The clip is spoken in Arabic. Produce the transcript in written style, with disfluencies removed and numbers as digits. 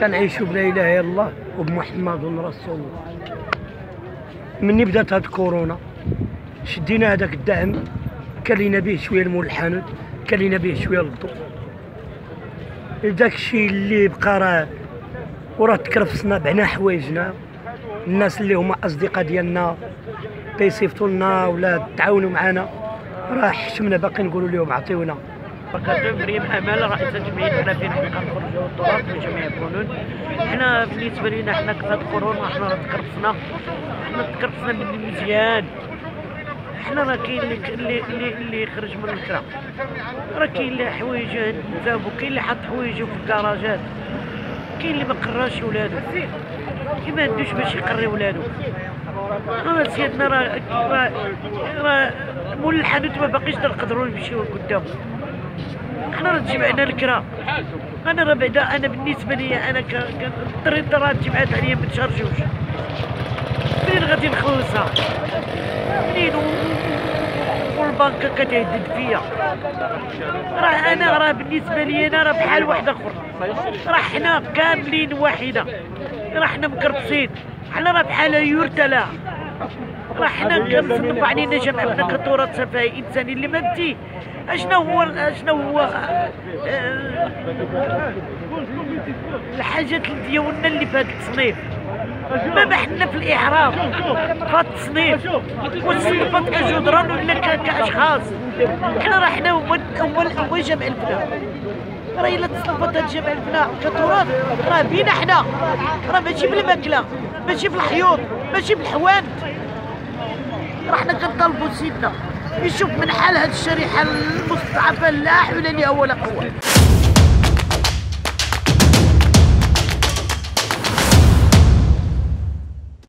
تنعيشوا بلا اله الا الله وبمحمد رسول الله. مني بدات هاد كورونا شدينا هذاك الدعم، كلينا به شويه المول الحانوت، كلينا به شويه الضو، داك الشيء اللي بقى وراه تكرفسنا، بعنا حوايجنا. الناس اللي هما اصدقاء ديالنا تيصيفطوا لنا ولا تعاونوا معنا راه حشمنا، باقي نقولوا لهم عطيونا. فقدوا بريم امل رئيسه جمعيه الحرفيين، حنا كنخرجوا الطرق من جميع البنود. حنا بالنسبه لينا حنا كفاد كورونا حنا تكرفسنا من مزيان. حنا راه كاين اللي خرج من الكرا، راه كاين اللي حوايجه تذاب، وكاين اللي حط حوايجه في الكراجات، كاين اللي ما قراش ولادو، كاين ما عندوش باش يقري ولادو. راه سيدنا راه مول الحانوت ما باقيش نقدروا نمشيو قدامه. حنا راه تجمعنا الكرا. انا راه بعدا انا بالنسبه ليا انا الطريد راه تجمعات عليا ما تشارجوش. منين غادي نخلصها؟ منين والبنكه كتهدد فيا؟ راه انا راه بالنسبه لي انا راه بحال واحد اخر. راه حنا كاملين واحده، راه حنا مكربسين، حنا راه بحال يورتلا. راه حنا كنصنفوا علينا جمعنا كتراث سفاهي انساني اللي ما بدي. اشنو هو الحاجات ديالنا اللي في هذا التصنيف؟ ما حنا في الاعراب في التصنيف وصنفت كجدران ولا كاشخاص. حنا راه حنا هو جامع الفنا. راه الا تصنفت هذا جامع الفنا كتراث راه بينا حنا، راه ماشي بالماكله، ماشي بالحيوط، ماشي بالحوانت. راه حنا كنطالبوا سيدنا يشوف من حال هاد الشريحه المستضعفه لا حول لها ولا قوه.